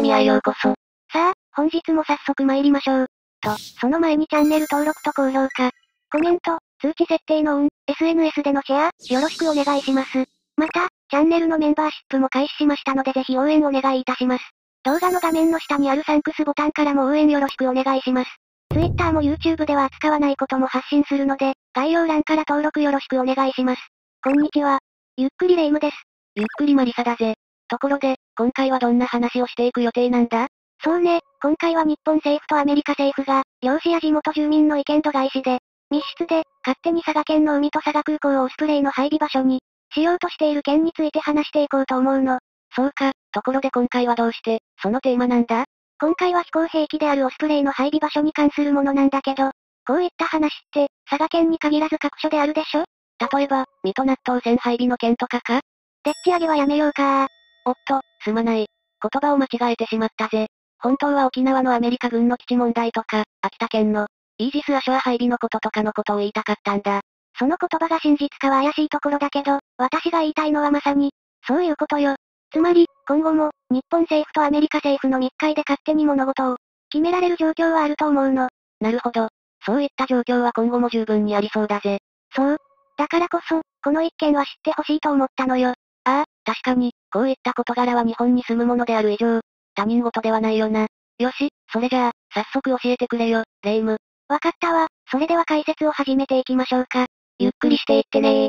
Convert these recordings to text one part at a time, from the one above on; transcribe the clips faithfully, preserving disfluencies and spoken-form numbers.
店にはようこそ。さあ、本日も早速参りましょう。と、その前にチャンネル登録と高評価、コメント、通知設定のオン、エスエヌエス でのシェア、よろしくお願いします。また、チャンネルのメンバーシップも開始しましたのでぜひ応援お願いいたします。動画の画面の下にあるサンクスボタンからも応援よろしくお願いします。Twitter も YouTube では扱わないことも発信するので、概要欄から登録よろしくお願いします。こんにちは。ゆっくりレ夢ムです。ゆっくりマリサだぜ。ところで、今回はどんな話をしていく予定なんだ？そうね、今回は日本政府とアメリカ政府が、漁師や地元住民の意見度外視で、密室で、勝手に佐賀県の海と佐賀空港をオスプレイの配備場所に、しようとしている件について話していこうと思うの。そうか、ところで今回はどうして、そのテーマなんだ？今回は飛行兵器であるオスプレイの配備場所に関するものなんだけど、こういった話って、佐賀県に限らず各所であるでしょ？例えば、水戸納豆船配備の件とかか？でっち上げはやめようかー。おっと、すまない。言葉を間違えてしまったぜ。本当は沖縄のアメリカ軍の基地問題とか、秋田県の、イージス・アショア配備のこととかのことを言いたかったんだ。その言葉が真実かは怪しいところだけど、私が言いたいのはまさに、そういうことよ。つまり、今後も、日本政府とアメリカ政府の密会で勝手に物事を、決められる状況はあると思うの。なるほど。そういった状況は今後も十分にありそうだぜ。そう。だからこそ、この一件は知ってほしいと思ったのよ。ああ、確かに、こういった事柄は日本に住むものである以上、他人事ではないよな。よし、それじゃあ、早速教えてくれよ、レ夢ム。わかったわ。それでは解説を始めていきましょうか。ゆっくりしていってねー。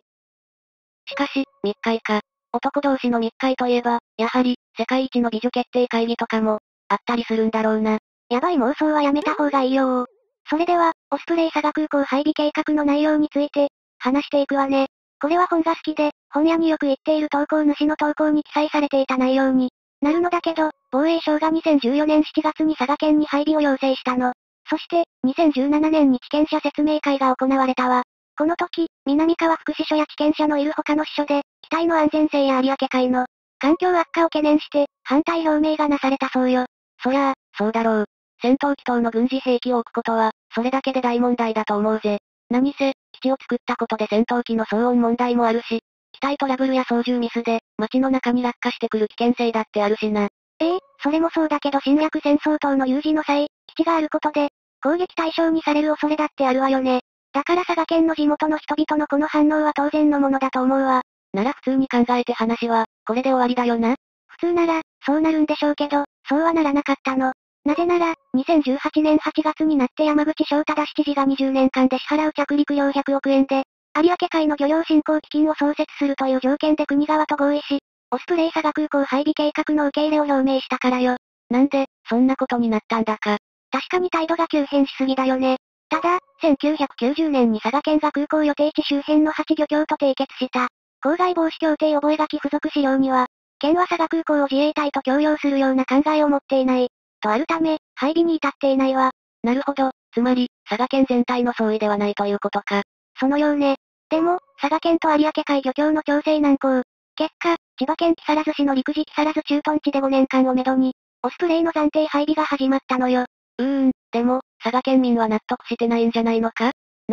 しかし、密会か。男同士の密会といえば、やはり、世界一の美女決定会議とかも、あったりするんだろうな。やばい妄想はやめた方がいいよー。それでは、オスプレイ佐賀空港配備計画の内容について、話していくわね。これは本が好きで、本屋によく行っている投稿主の投稿に記載されていた内容になるのだけど、防衛省がにせんじゅうよねんしちがつに佐賀県に配備を要請したの。そして、にせんじゅうななねんに地権者説明会が行われたわ。この時、南川福祉所や地権者のいる他の支所で、機体の安全性や有明海の環境悪化を懸念して、反対表明がなされたそうよ。そりゃあ、そうだろう。戦闘機等の軍事兵器を置くことは、それだけで大問題だと思うぜ。何せ、基地を作ったことで戦闘機の騒音問題もあるし、機体トラブルや操縦ミスで、街の中に落下してくる危険性だってあるしな。ええ、それもそうだけど侵略戦争等の有事の際、基地があることで、攻撃対象にされる恐れだってあるわよね。だから佐賀県の地元の人々のこの反応は当然のものだと思うわ。なら普通に考えて話は、これで終わりだよな。普通なら、そうなるんでしょうけど、そうはならなかったの。なぜなら、にせんじゅうはちねんはちがつになって山口翔太市知事がにじゅうねんかんで支払う着陸料ひゃくおくえんで、有明海の漁業振興基金を創設するという条件で国側と合意し、オスプレイ佐賀空港配備計画の受け入れを表明したからよ。なんで、そんなことになったんだか。確かに態度が急変しすぎだよね。ただ、せんきゅうひゃくきゅうじゅうねんに佐賀県が空港予定地周辺のはち漁協と締結した、公害防止協定覚書付属資料には、県は佐賀空港を自衛隊と共用するような考えを持っていない、とあるため、配備に至っていないわ。なるほど、つまり、佐賀県全体の総意ではないということか。そのようね。でも、佐賀県と有明海漁協の調整難航。結果、千葉県木更津市の陸自木更津駐屯地でごねんかんをめどに、オスプレイの暫定配備が始まったのよ。うーん、でも、佐賀県民は納得してないんじゃないのか？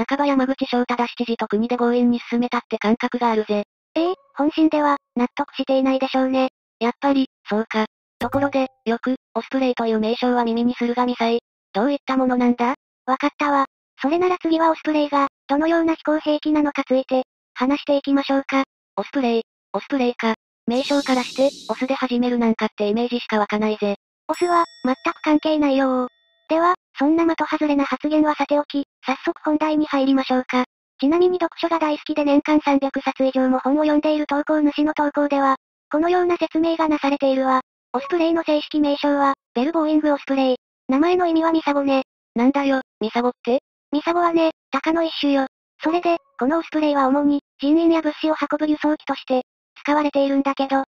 半ば山口翔太市知事と国で強引に進めたって感覚があるぜ。ええ、本心では、納得していないでしょうね。やっぱり、そうか。ところで、よく、オスプレイという名称は耳にするがみさい。どういったものなんだ？わかったわ。それなら次はオスプレイが、どのような飛行兵器なのかついて、話していきましょうか。オスプレイ、オスプレイか。名称からして、オスで始めるなんかってイメージしかわかないぜ。オスは、全く関係ないよー。では、そんな的外れな発言はさておき、早速本題に入りましょうか。ちなみに読書が大好きで年間さんびゃくさつ以上も本を読んでいる投稿主の投稿では、このような説明がなされているわ。オスプレイの正式名称は、ベルボーイングオスプレイ。名前の意味はミサゴね。なんだよ、ミサゴって？ミサゴはね、タカの一種よ。それで、このオスプレイは主に、人員や物資を運ぶ輸送機として、使われているんだけど。ん、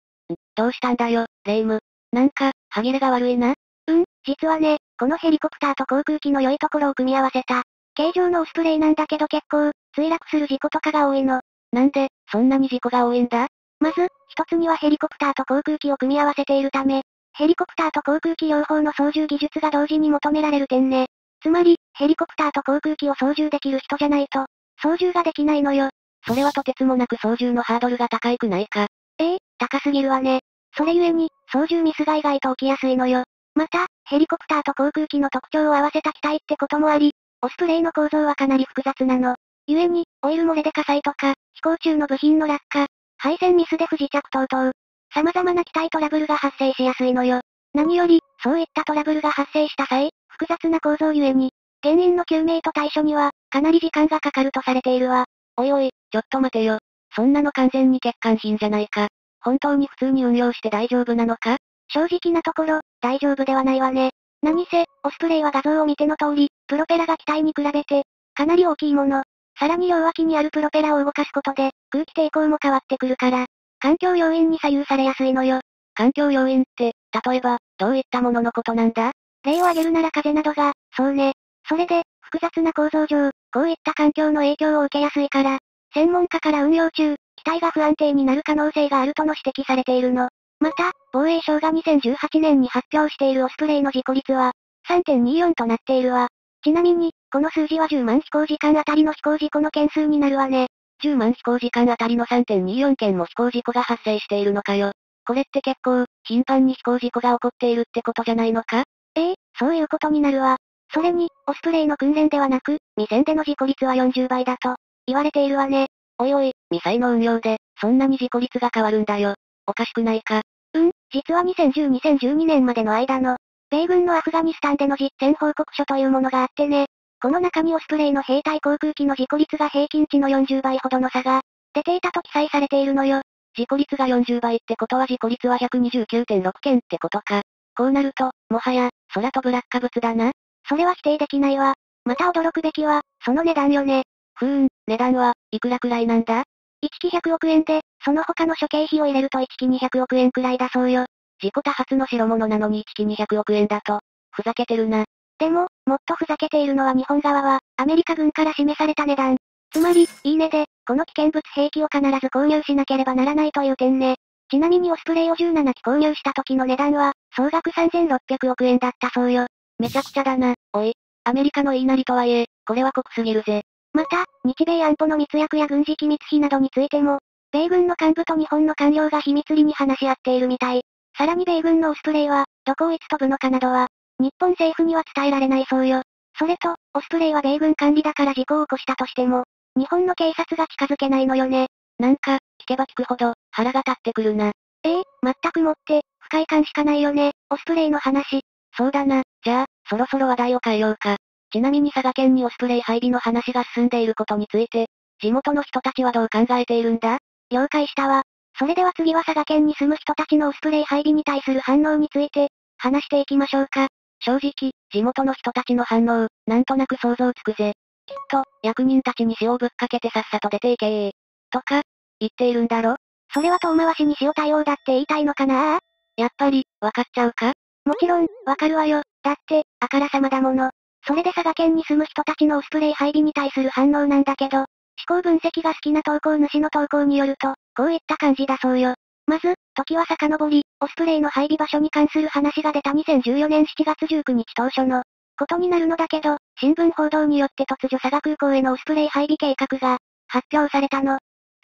どうしたんだよ、レ夢ム。なんか、歯切れが悪いな。うん、実はね、このヘリコプターと航空機の良いところを組み合わせた、形状のオスプレイなんだけど結構、墜落する事故とかが多いの。なんで、そんなに事故が多いんだ？まず、一つにはヘリコプターと航空機を組み合わせているため、ヘリコプターと航空機両方の操縦技術が同時に求められる点ね。つまり、ヘリコプターと航空機を操縦できる人じゃないと、操縦ができないのよ。それはとてつもなく操縦のハードルが高くないか。ええ、高すぎるわね。それゆえに、操縦ミスが意外と起きやすいのよ。また、ヘリコプターと航空機の特徴を合わせた機体ってこともあり、オスプレイの構造はかなり複雑なの。故に、オイル漏れで火災とか、飛行中の部品の落下、配線ミスで不時着等々、様々な機体トラブルが発生しやすいのよ。何より、そういったトラブルが発生した際、複雑な構造ゆえに、原因の究明と対処には、かなり時間がかかるとされているわ。おいおい、ちょっと待てよ。そんなの完全に欠陥品じゃないか。本当に普通に運用して大丈夫なのか？正直なところ、大丈夫ではないわね。何せ、オスプレイは画像を見ての通り、プロペラが機体に比べて、かなり大きいもの。さらに両脇にあるプロペラを動かすことで、空気抵抗も変わってくるから、環境要因に左右されやすいのよ。環境要因って、例えば、どういったもののことなんだ？例を挙げるなら風などが、そうね。それで、複雑な構造上、こういった環境の影響を受けやすいから、専門家から運用中、機体が不安定になる可能性があるとの指摘されているの。また、防衛省がにせんじゅうはちねんに発表しているオスプレイの事故率は、さんてんにーよん となっているわ。ちなみに、この数字はじゅうまん飛行時間あたりの飛行事故の件数になるわね。じゅうまん飛行時間あたりの さんてんにーよん 件も飛行事故が発生しているのかよ。これって結構、頻繁に飛行事故が起こっているってことじゃないのか？ええ、そういうことになるわ。それに、オスプレイの訓練ではなく、未然での事故率はよんじゅうばいだと、言われているわね。おいおい、未遂の運用で、そんなに事故率が変わるんだよ。おかしくないか。うん、実はにせんじゅうに にせんじゅうにねんまでの間の、米軍のアフガニスタンでの実践報告書というものがあってね。この中にオスプレイの兵隊航空機の事故率が平均値のよんじゅうばいほどの差が、出ていたと記載されているのよ。事故率がよんじゅうばいってことは事故率は ひゃくにじゅうきゅうてんろく 件ってことか。こうなると、もはや、空飛ぶ落下物だな。それは否定できないわ。また驚くべきは、その値段よね。ふーん、値段はいくらくらいなんだ？いっきひゃくおくえんで、その他の諸経費を入れるといっきにひゃくおくえんくらいだそうよ。事故多発の代物なのにいっきにひゃくおくえんだと、ふざけてるな。でも、もっとふざけているのは日本側は、アメリカ軍から示された値段。つまり、いいねで、この危険物兵器を必ず購入しなければならないという点ね。ちなみにオスプレイをじゅうななき購入した時の値段は、総額さんぜんろっぴゃくおくえんだったそうよ。めちゃくちゃだな。おい、アメリカの言いなりとはいえ、これは酷すぎるぜ。また、日米安保の密約や軍事機密費などについても、米軍の幹部と日本の官僚が秘密裏に話し合っているみたい。さらに米軍のオスプレイは、どこをいつ飛ぶのかなどは、日本政府には伝えられないそうよ。それと、オスプレイは米軍管理だから事故を起こしたとしても、日本の警察が近づけないのよね。なんか、聞けば聞くほど、腹が立ってくるな。ええ、全くもって、不快感しかないよね、オスプレイの話。そうだな、じゃあ、そろそろ話題を変えようか。ちなみに佐賀県にオスプレイ配備の話が進んでいることについて、地元の人たちはどう考えているんだ？了解したわ。それでは次は佐賀県に住む人たちのオスプレイ配備に対する反応について、話していきましょうか。正直、地元の人たちの反応、なんとなく想像つくぜ。きっと、役人たちに塩をぶっかけてさっさと出ていけー。とか、言っているんだろ？それは遠回しに塩対応だって言いたいのかなー？やっぱり、わかっちゃうか？もちろん、わかるわよ。だって、あからさまだもの。それで佐賀県に住む人たちのオスプレイ配備に対する反応なんだけど、思考分析が好きな投稿主の投稿によると、こういった感じだそうよ。まず、時は遡り、オスプレイの配備場所に関する話が出たにせんじゅうよねんしちがつじゅうくにち当初のことになるのだけど、新聞報道によって突如佐賀空港へのオスプレイ配備計画が発表されたの。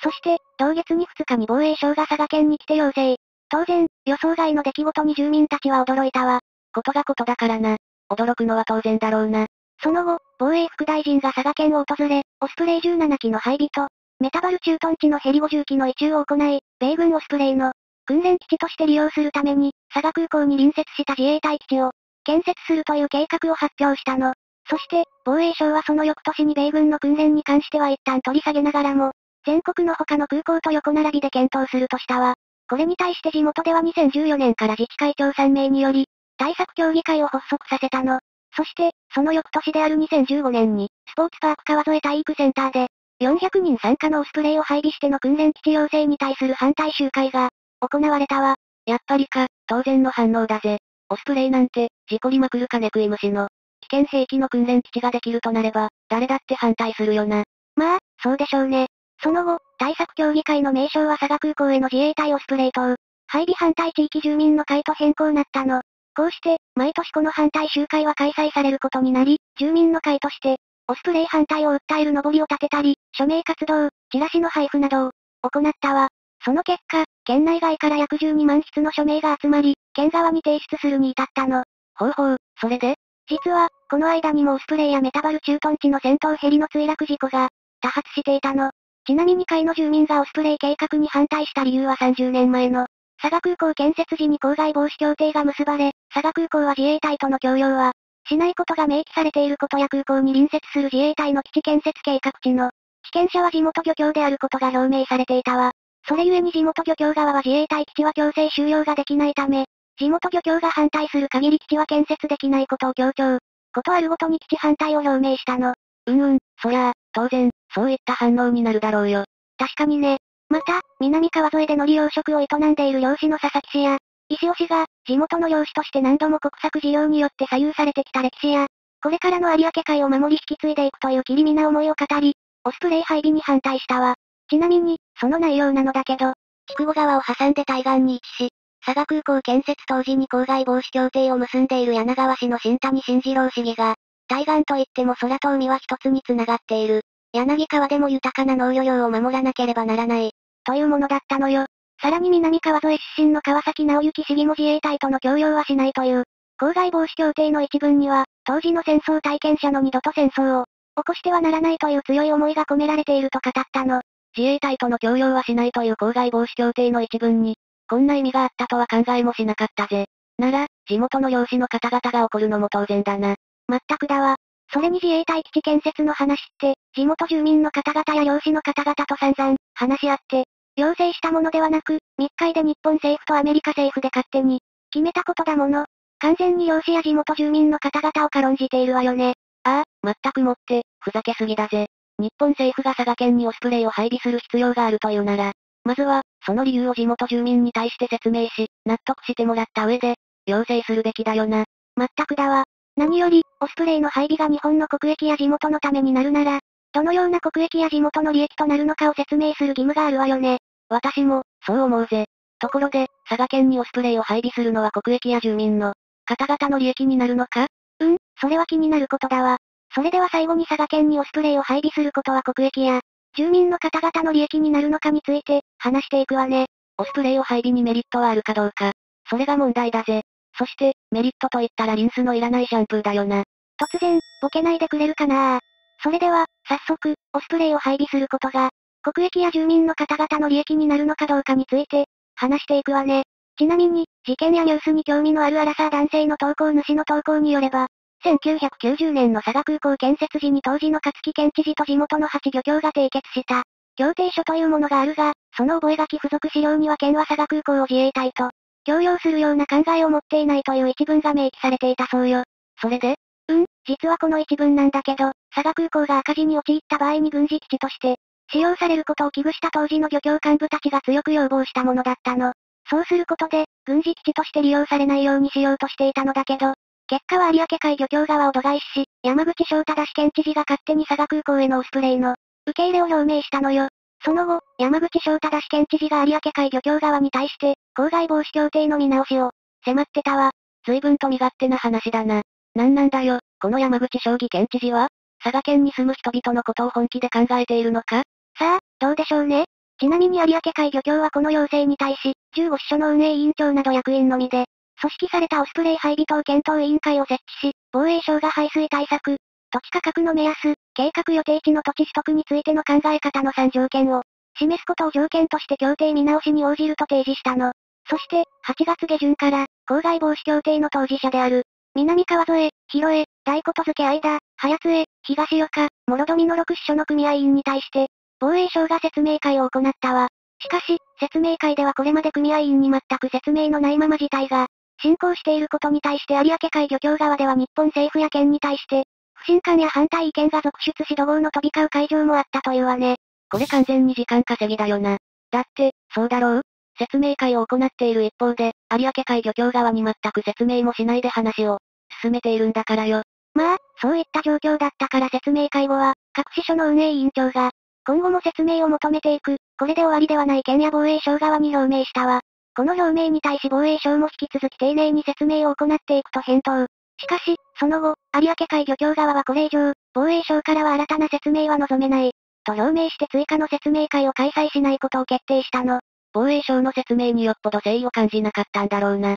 そして、同月にふつかに防衛省が佐賀県に来て要請。当然、予想外の出来事に住民たちは驚いたわ。ことがことだからな。驚くのは当然だろうな。その後、防衛副大臣が佐賀県を訪れ、オスプレイじゅうななきの配備と、メタバル駐屯地のヘリごじゅっきの移駐を行い、米軍オスプレイの訓練基地として利用するために、佐賀空港に隣接した自衛隊基地を建設するという計画を発表したの。そして、防衛省はその翌年に米軍の訓練に関しては一旦取り下げながらも、全国の他の空港と横並びで検討するとしたわ。これに対して地元ではにせんじゅうよねんから自治会長さんめいにより、対策協議会を発足させたの。そして、その翌年であるにせんじゅうごねんに、スポーツパーク川添体育センターで、よんひゃくにん参加のオスプレイを配備しての訓練基地要請に対する反対集会が、行われたわ。やっぱりか、当然の反応だぜ。オスプレイなんて、事故りまくる金食い虫の、危険兵器の訓練基地ができるとなれば、誰だって反対するよな。まあ、そうでしょうね。その後、対策協議会の名称は佐賀空港への自衛隊オスプレイ等、配備反対地域住民の会と変更なったの。こうして、毎年この反対集会は開催されることになり、住民の会として、オスプレイ反対を訴える上りを立てたり、署名活動、チラシの配布などを、行ったわ。その結果、県内外から約じゅうにまん筆の署名が集まり、県側に提出するに至ったの。ほうほう、それで？実は、この間にもオスプレイやメタバル駐屯地の戦闘ヘリの墜落事故が、多発していたの。ちなみににかいの住民がオスプレイ計画に反対した理由はさんじゅうねんまえの、佐賀空港建設時に公害防止協定が結ばれ、佐賀空港は自衛隊との協業は、しないことが明記されていることや空港に隣接する自衛隊の基地建設計画地の、被験者は地元漁協であることが表明されていたわ。それゆえに地元漁協側は自衛隊基地は強制収容ができないため、地元漁協が反対する限り基地は建設できないことを強調。ことあるごとに基地反対を表明したの。うんうん、そりゃあ、当然、そういった反応になるだろうよ。確かにね。また、南川沿いで海苔養殖を営んでいる漁師の佐々木氏や、石尾氏が、地元の漁師として何度も国策事業によって左右されてきた歴史や、これからの有明海を守り引き継いでいくという機敏な思いを語り、オスプレイ配備に反対したわ。ちなみに、その内容なのだけど、筑後川を挟んで対岸に位置し、佐賀空港建設当時に公害防止協定を結んでいる柳川市の新谷慎次郎市議が、対岸といっても空と海は一つに繋がっている。柳川でも豊かな農業量を守らなければならない。というものだったのよ。さらに南川沿い出身の川崎直之市議も自衛隊との協業はしないという、公害防止協定の一文には、当時の戦争体験者の二度と戦争を起こしてはならないという強い思いが込められていると語ったの。自衛隊との協業はしないという公害防止協定の一文に、こんな意味があったとは考えもしなかったぜ。なら、地元の漁師の方々が怒るのも当然だな。まったくだわ。それに自衛隊基地建設の話って、地元住民の方々や漁師の方々と散々、話し合って、要請したものではなく、密会で日本政府とアメリカ政府で勝手に、決めたことだもの。完全に漁師や地元住民の方々を軽んじているわよね。ああ、まったくもって、ふざけすぎだぜ。日本政府が佐賀県にオスプレイを配備する必要があるというなら、まずは、その理由を地元住民に対して説明し、納得してもらった上で、要請するべきだよな。まったくだわ。何より、オスプレイの配備が日本の国益や地元のためになるなら、どのような国益や地元の利益となるのかを説明する義務があるわよね。私も、そう思うぜ。ところで、佐賀県にオスプレイを配備するのは国益や住民の方々の利益になるのか？うん、それは気になることだわ。それでは最後に佐賀県にオスプレイを配備することは国益や、住民の方々の利益になるのかについて、話していくわね。オスプレイを配備にメリットはあるかどうか。それが問題だぜ。そして、メリットと言ったらリンスのいらないシャンプーだよな。突然、ボケないでくれるかな。それでは、早速、オスプレイを配備することが、国益や住民の方々の利益になるのかどうかについて、話していくわね。ちなみに、事件やニュースに興味のあるアラサー男性の投稿主の投稿によれば、せんきゅうひゃくきゅうじゅうねんの佐賀空港建設時に当時の勝木県知事と地元のはち漁協が締結した協定書というものがあるが、その覚書付属資料には県は佐賀空港を自衛隊と協業するような考えを持っていないという一文が明記されていたそうよ。それで？うん、実はこの一文なんだけど、佐賀空港が赤字に陥った場合に軍事基地として使用されることを危惧した当時の漁協幹部たちが強く要望したものだったの。そうすることで、軍事基地として利用されないようにしようとしていたのだけど、結果は有明海漁協側を度外視し、山口翔太氏県知事が勝手に佐賀空港へのオスプレイの受け入れを表明したのよ。その後、山口翔太氏県知事が有明海漁協側に対して、公害防止協定の見直しを迫ってたわ。随分と身勝手な話だな。なんなんだよ、この山口将棋県知事は？佐賀県に住む人々のことを本気で考えているのか？さあ、どうでしょうね。ちなみに有明海漁協はこの要請に対し、じゅうご支所の運営委員長など役員のみで、組織されたオスプレイ配備等検討委員会を設置し、防衛省が排水対策、土地価格の目安、計画予定地の土地取得についての考え方のさんじょうけんを、示すことを条件として協定見直しに応じると提示したの。そして、はちがつげじゅんから、公害防止協定の当事者である、南川添、広江、大琴付間、早津江、東岡、諸富のろく支所の組合員に対して、防衛省が説明会を行ったわ。しかし、説明会ではこれまで組合員に全く説明のないまま事態が、進行していることに対して有明海漁協側では日本政府や県に対して、不信感や反対意見が続出し怒号の飛び交う会場もあったというわね。これ完全に時間稼ぎだよな。だって、そうだろう？説明会を行っている一方で、有明海漁協側に全く説明もしないで話を進めているんだからよ。まあ、そういった状況だったから説明会後は、各支所の運営委員長が、今後も説明を求めていく、これで終わりではない県や防衛省側に表明したわ。この表明に対し防衛省も引き続き丁寧に説明を行っていくと返答。しかし、その後、有明海漁協側はこれ以上、防衛省からは新たな説明は望めない、と表明して追加の説明会を開催しないことを決定したの。防衛省の説明によっぽど誠意を感じなかったんだろうな。きっ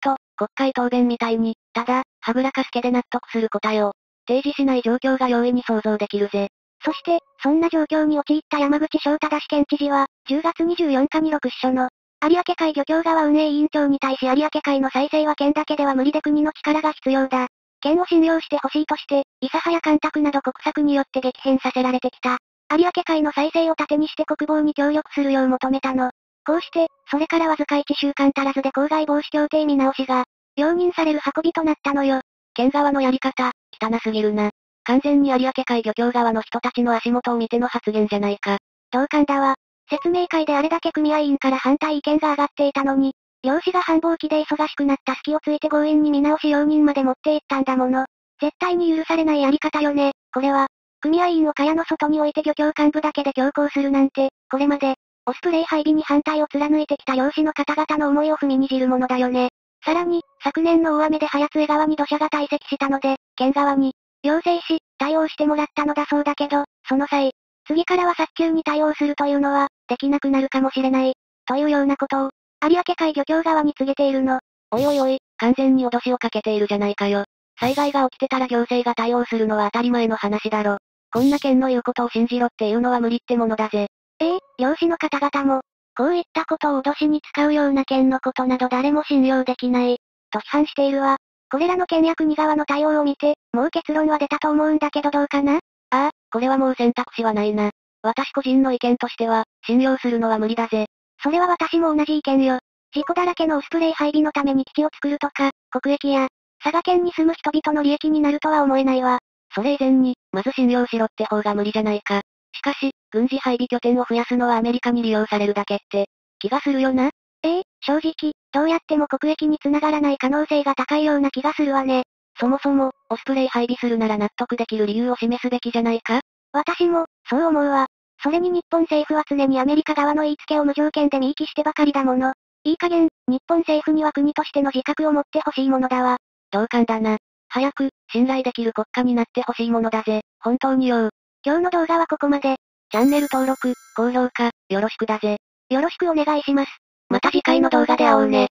と、国会答弁みたいに、ただ、はぐらかすけで納得する答えを、提示しない状況が容易に想像できるぜ。そして、そんな状況に陥った山口翔忠県知事は、じゅうがつにじゅうよっかにろくしょの、有明海漁協側運営委員長に対し有明海の再生は県だけでは無理で国の力が必要だ。県を信用してほしいとして、諫早干拓など国策によって激変させられてきた。有明海の再生を盾にして国防に協力するよう求めたの。こうして、それからわずかいっしゅうかん足らずで公害防止協定見直しが、容認される運びとなったのよ。県側のやり方、汚すぎるな。完全に有明海漁協側の人たちの足元を見ての発言じゃないか。同感だわ。説明会であれだけ組合員から反対意見が上がっていたのに、漁師が繁忙期で忙しくなった隙をついて強引に見直し容認まで持っていったんだもの。絶対に許されないやり方よね、これは。組合員を蚊帳の外に置いて漁協幹部だけで強行するなんて、これまで、オスプレイ配備に反対を貫いてきた漁師の方々の思いを踏みにじるものだよね。さらに、昨年の大雨で早津江川に土砂が堆積したので、県側に、要請し、対応してもらったのだそうだけど、その際、次からは早急に対応するというのは、できなくなるかもしれない、というようなことを、有明海漁協側に告げているの。おいおいおい、完全に脅しをかけているじゃないかよ。災害が起きてたら行政が対応するのは当たり前の話だろ。こんな県の言うことを信じろっていうのは無理ってものだぜ。ええ、漁師の方々も、こういったことを脅しに使うような県のことなど誰も信用できない、と批判しているわ。これらの県や国側の対応を見て、もう結論は出たと思うんだけどどうかな？ああ、これはもう選択肢はないな。私個人の意見としては、信用するのは無理だぜ。それは私も同じ意見よ。事故だらけのオスプレイ配備のために基地を作るとか、国益や、佐賀県に住む人々の利益になるとは思えないわ。それ以前に、まず信用しろって方が無理じゃないか。しかし、軍事配備拠点を増やすのはアメリカに利用されるだけって、気がするよな。ええ、正直、どうやっても国益につながらない可能性が高いような気がするわね。そもそも、オスプレイ配備するなら納得できる理由を示すべきじゃないか？私も、そう思うわ。それに日本政府は常にアメリカ側の言いつけを無条件で見聞きしてばかりだもの。いい加減、日本政府には国としての自覚を持ってほしいものだわ。同感だな。早く、信頼できる国家になってほしいものだぜ。本当によ。今日の動画はここまで。チャンネル登録、高評価、よろしくだぜ。よろしくお願いします。また次回の動画で会おうね。